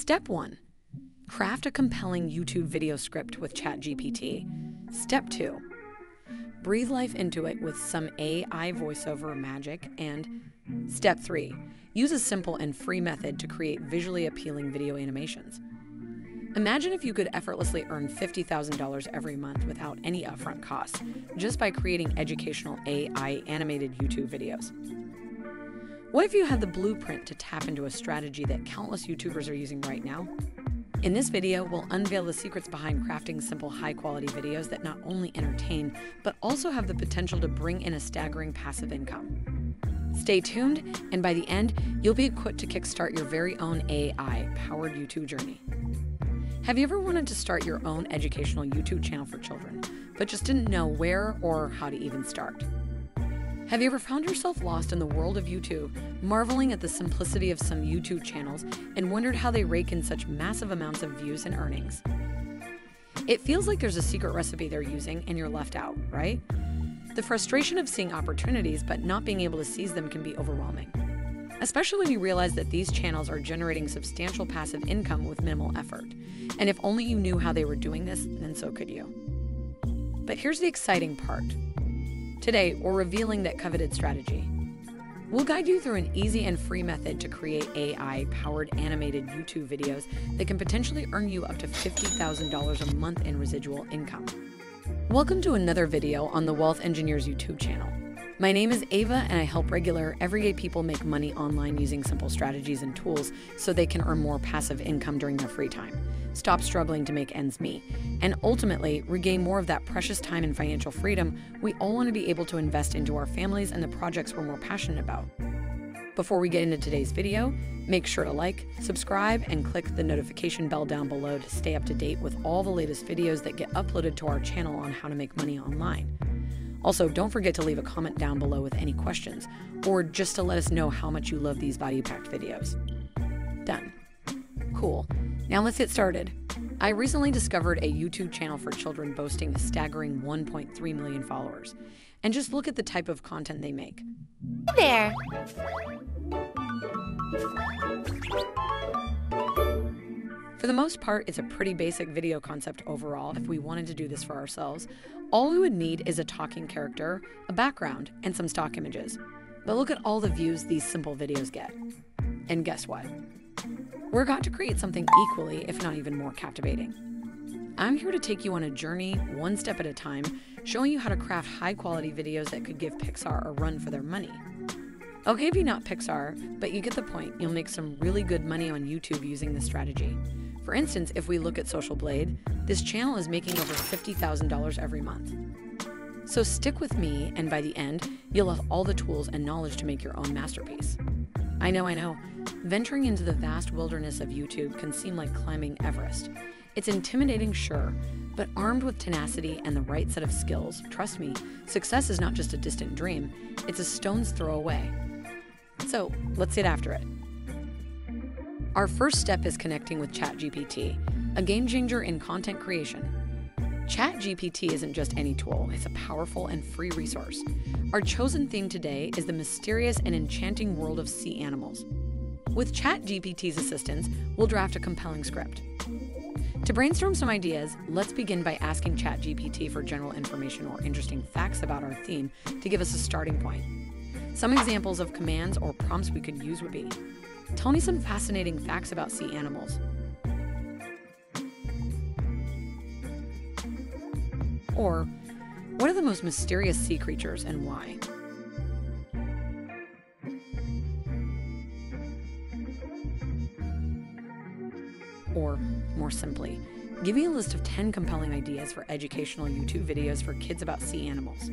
Step 1. Craft a compelling YouTube video script with ChatGPT. Step 2. Breathe life into it with some AI voiceover magic. And Step 3. Use a simple and free method to create visually appealing video animations. Imagine if you could effortlessly earn $50,000 every month without any upfront costs, just by creating educational AI animated YouTube videos. What if you had the blueprint to tap into a strategy that countless YouTubers are using right now? In this video, we'll unveil the secrets behind crafting simple, high-quality videos that not only entertain, but also have the potential to bring in a staggering passive income. Stay tuned, and by the end, you'll be equipped to kickstart your very own AI-powered YouTube journey. Have you ever wanted to start your own educational YouTube channel for children, but just didn't know where or how to even start? Have you ever found yourself lost in the world of YouTube, marveling at the simplicity of some YouTube channels, and wondered how they rake in such massive amounts of views and earnings? It feels like there's a secret recipe they're using and you're left out, right? The frustration of seeing opportunities but not being able to seize them can be overwhelming, especially when you realize that these channels are generating substantial passive income with minimal effort. And if only you knew how they were doing this, then so could you. But here's the exciting part. Today, we're revealing that coveted strategy. We'll guide you through an easy and free method to create AI-powered animated YouTube videos that can potentially earn you up to $50,000 a month in residual income. Welcome to another video on The Wealth Engineers YouTube channel. My name is Ava, and I help regular, everyday people make money online using simple strategies and tools so they can earn more passive income during their free time, stop struggling to make ends meet, and ultimately regain more of that precious time and financial freedom we all want to be able to invest into our families and the projects we're more passionate about. Before we get into today's video, make sure to like, subscribe, and click the notification bell down below to stay up to date with all the latest videos that get uploaded to our channel on how to make money online. Also, don't forget to leave a comment down below with any questions, or just to let us know how much you love these value-packed videos. Done. Cool. Now let's get started. I recently discovered a YouTube channel for children boasting a staggering 1.3 million followers. And just look at the type of content they make. Hey there. For the most part, it's a pretty basic video concept overall. If we wanted to do this for ourselves, all we would need is a talking character, a background, and some stock images. But look at all the views these simple videos get. And guess what? We're got to create something equally, if not even more captivating. I'm here to take you on a journey, one step at a time, showing you how to craft high-quality videos that could give Pixar a run for their money. Okay, if you're not Pixar, but you get the point, you'll make some really good money on YouTube using this strategy. For instance, if we look at Social Blade, this channel is making over $50,000 every month. So stick with me, and by the end, you'll have all the tools and knowledge to make your own masterpiece. I know. Venturing into the vast wilderness of YouTube can seem like climbing Everest. It's intimidating, sure, but armed with tenacity and the right set of skills, trust me, success is not just a distant dream, it's a stone's throw away. So let's get after it. Our first step is connecting with ChatGPT, a game changer in content creation. ChatGPT isn't just any tool, it's a powerful and free resource. Our chosen theme today is the mysterious and enchanting world of sea animals. With ChatGPT's assistance, we'll draft a compelling script. To brainstorm some ideas, let's begin by asking ChatGPT for general information or interesting facts about our theme to give us a starting point. Some examples of commands or prompts we could use would be, tell me some fascinating facts about sea animals. Or, what are the most mysterious sea creatures and why? Or, more simply, give me a list of 10 compelling ideas for educational YouTube videos for kids about sea animals.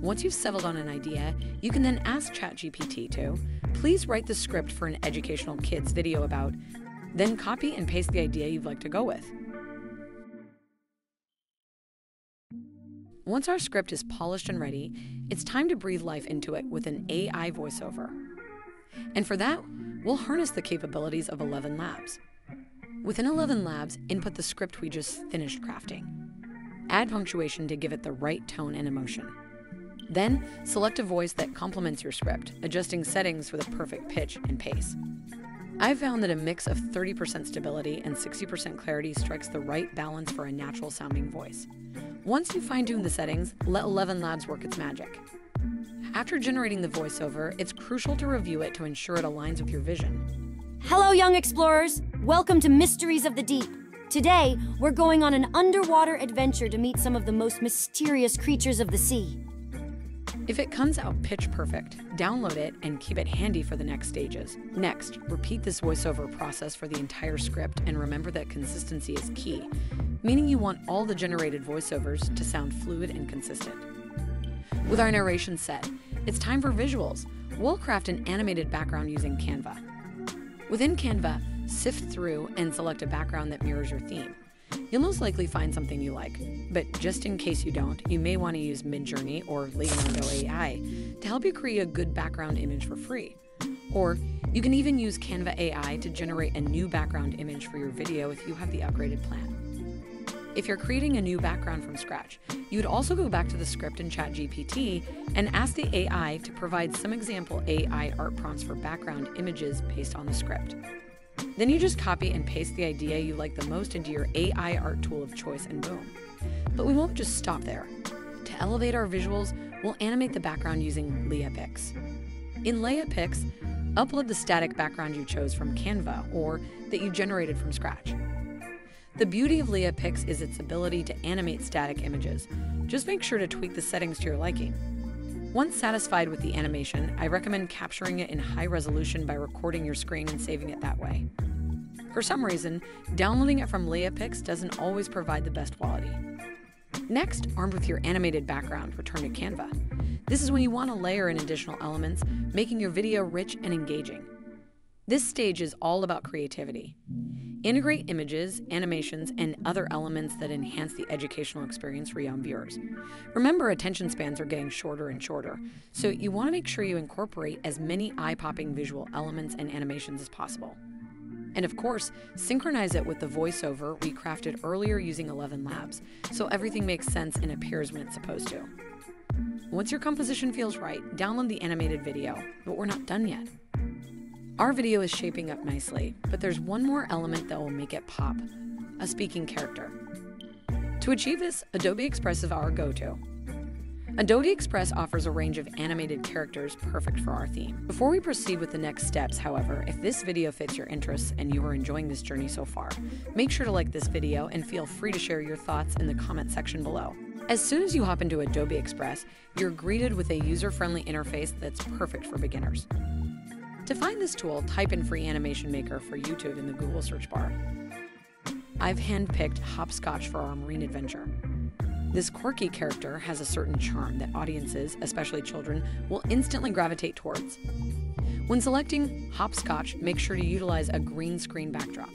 Once you've settled on an idea, you can then ask ChatGPT to, please write the script for an educational kids video about, then copy and paste the idea you'd like to go with. Once our script is polished and ready, it's time to breathe life into it with an AI voiceover. And for that, we'll harness the capabilities of ElevenLabs. Within ElevenLabs, input the script we just finished crafting. Add punctuation to give it the right tone and emotion. Then, select a voice that complements your script, adjusting settings for the perfect pitch and pace. I've found that a mix of 30% stability and 60% clarity strikes the right balance for a natural-sounding voice. Once you fine-tune the settings, let ElevenLabs work its magic. After generating the voiceover, it's crucial to review it to ensure it aligns with your vision. Hello, young explorers! Welcome to Mysteries of the Deep. Today, we're going on an underwater adventure to meet some of the most mysterious creatures of the sea. If it comes out pitch perfect, download it and keep it handy for the next stages. Next, repeat this voiceover process for the entire script and remember that consistency is key, meaning you want all the generated voiceovers to sound fluid and consistent. With our narration set, it's time for visuals. We'll craft an animated background using Canva. Within Canva, sift through and select a background that mirrors your theme. You'll most likely find something you like, but just in case you don't, you may want to use Midjourney or Leonardo AI to help you create a good background image for free. Or you can even use Canva AI to generate a new background image for your video if you have the upgraded plan. If you're creating a new background from scratch, you would also go back to the script in ChatGPT and ask the AI to provide some example AI art prompts for background images based on the script. Then you just copy and paste the idea you like the most into your AI art tool of choice and boom. But we won't just stop there. To elevate our visuals, we'll animate the background using LeiaPix. In LeiaPix, upload the static background you chose from Canva or that you generated from scratch. The beauty of LeiaPix is its ability to animate static images. Just make sure to tweak the settings to your liking. Once satisfied with the animation, I recommend capturing it in high resolution by recording your screen and saving it that way. For some reason, downloading it from LeiaPix doesn't always provide the best quality. Next, armed with your animated background, return to Canva. This is when you want to layer in additional elements, making your video rich and engaging. This stage is all about creativity. Integrate images, animations, and other elements that enhance the educational experience for young viewers. Remember, attention spans are getting shorter and shorter, so you want to make sure you incorporate as many eye-popping visual elements and animations as possible. And of course, synchronize it with the voiceover we crafted earlier using ElevenLabs, so everything makes sense and appears when it's supposed to. Once your composition feels right, download the animated video, but we're not done yet. Our video is shaping up nicely, but there's one more element that will make it pop, a speaking character. To achieve this, Adobe Express is our go-to. Adobe Express offers a range of animated characters perfect for our theme. Before we proceed with the next steps, however, if this video fits your interests and you are enjoying this journey so far, make sure to like this video and feel free to share your thoughts in the comment section below. As soon as you hop into Adobe Express, you're greeted with a user-friendly interface that's perfect for beginners. To find this tool, type in Free Animation Maker for YouTube in the Google search bar. I've handpicked Hopscotch for our marine adventure. This quirky character has a certain charm that audiences, especially children, will instantly gravitate towards. When selecting Hopscotch, make sure to utilize a green screen backdrop.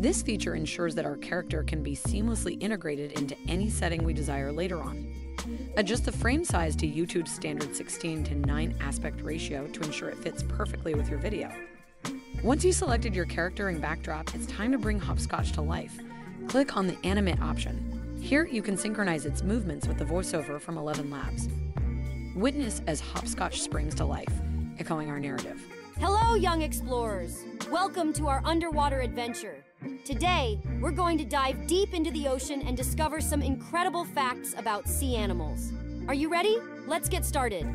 This feature ensures that our character can be seamlessly integrated into any setting we desire later on. Adjust the frame size to YouTube's standard 16:9 aspect ratio to ensure it fits perfectly with your video. Once you selected your character and backdrop, it's time to bring Hopscotch to life. Click on the Animate option. Here, you can synchronize its movements with the voiceover from ElevenLabs. Witness as Hopscotch springs to life, echoing our narrative. Hello, young explorers! Welcome to our underwater adventure. Today, we're going to dive deep into the ocean and discover some incredible facts about sea animals. Are you ready? Let's get started.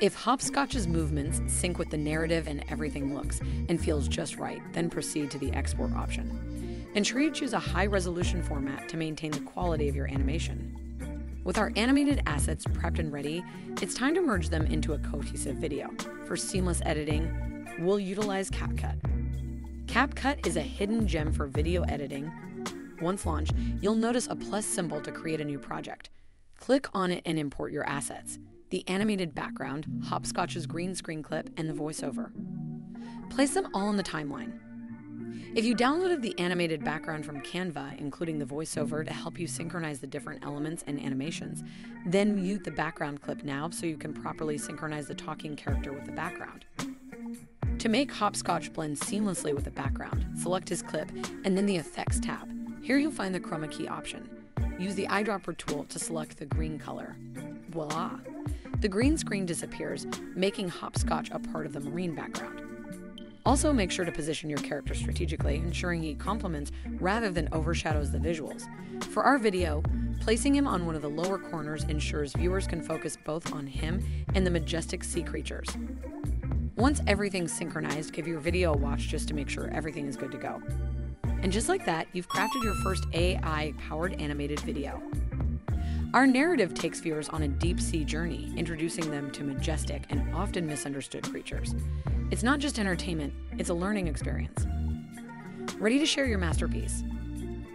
If Hopscotch's movements sync with the narrative and everything looks and feels just right, then proceed to the export option. Ensure you choose a high-resolution format to maintain the quality of your animation. With our animated assets prepped and ready, it's time to merge them into a cohesive video. For seamless editing, we'll utilize CapCut. CapCut is a hidden gem for video editing. Once launched, you'll notice a plus symbol to create a new project. Click on it and import your assets, the animated background, Hopscotch's green screen clip, and the voiceover. Place them all in the timeline. If you downloaded the animated background from Canva, including the voiceover to help you synchronize the different elements and animations, then mute the background clip now so you can properly synchronize the talking character with the background. To make Hopscotch blend seamlessly with the background, select his clip and then the Effects tab. Here you'll find the chroma key option. Use the eyedropper tool to select the green color. Voila! The green screen disappears, making Hopscotch a part of the marine background. Also, make sure to position your character strategically, ensuring he complements rather than overshadows the visuals. For our video, placing him on one of the lower corners ensures viewers can focus both on him and the majestic sea creatures. Once everything's synchronized, give your video a watch just to make sure everything is good to go. And just like that, you've crafted your first AI-powered animated video. Our narrative takes viewers on a deep-sea journey, introducing them to majestic and often misunderstood creatures. It's not just entertainment, it's a learning experience. Ready to share your masterpiece?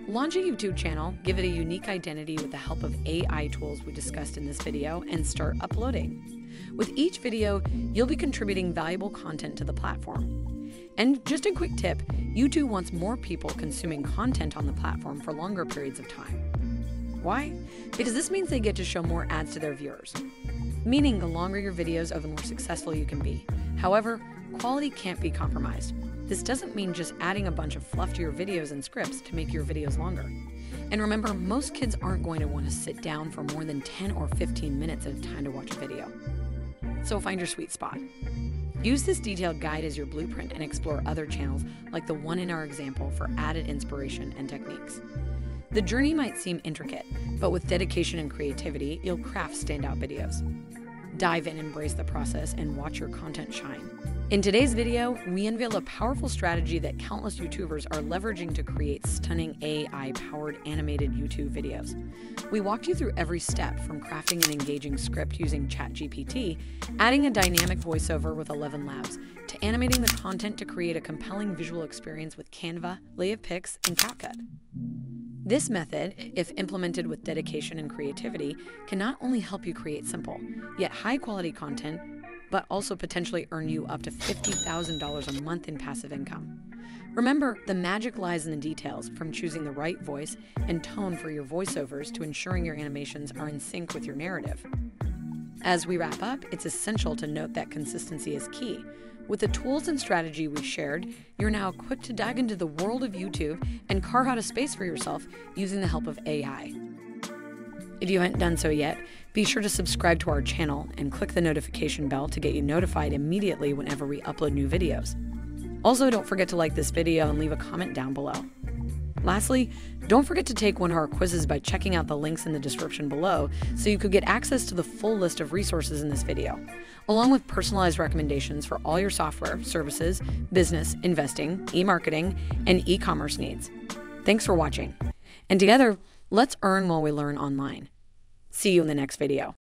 Launch a YouTube channel, give it a unique identity with the help of AI tools we discussed in this video, and start uploading. With each video, you'll be contributing valuable content to the platform. And just a quick tip, YouTube wants more people consuming content on the platform for longer periods of time. Why? Because this means they get to show more ads to their viewers. Meaning the longer your videos are, the more successful you can be. However, quality can't be compromised. This doesn't mean just adding a bunch of fluff to your videos and scripts to make your videos longer. And remember, most kids aren't going to want to sit down for more than 10 or 15 minutes at a time to watch a video. So find your sweet spot. Use this detailed guide as your blueprint and explore other channels like the one in our example for added inspiration and techniques. The journey might seem intricate, but with dedication and creativity, you'll craft standout videos. Dive in, embrace the process, and watch your content shine. In today's video, we unveil a powerful strategy that countless YouTubers are leveraging to create stunning AI-powered animated YouTube videos. We walked you through every step from crafting an engaging script using ChatGPT, adding a dynamic voiceover with ElevenLabs, to animating the content to create a compelling visual experience with Canva, LeiaPix, and CapCut. This method, if implemented with dedication and creativity, can not only help you create simple, yet high-quality content, but also potentially earn you up to $50,000 a month in passive income. Remember, the magic lies in the details, from choosing the right voice and tone for your voiceovers to ensuring your animations are in sync with your narrative. As we wrap up, it's essential to note that consistency is key. With the tools and strategy we shared, you're now equipped to dive into the world of YouTube and carve out a space for yourself using the help of AI. If you haven't done so yet, be sure to subscribe to our channel and click the notification bell to get you notified immediately whenever we upload new videos. Also, don't forget to like this video and leave a comment down below. Lastly, don't forget to take one of our quizzes by checking out the links in the description below so you could get access to the full list of resources in this video, along with personalized recommendations for all your software, services, business, investing, e-marketing, and e-commerce needs. Thanks for watching, and together, let's earn while we learn online. See you in the next video.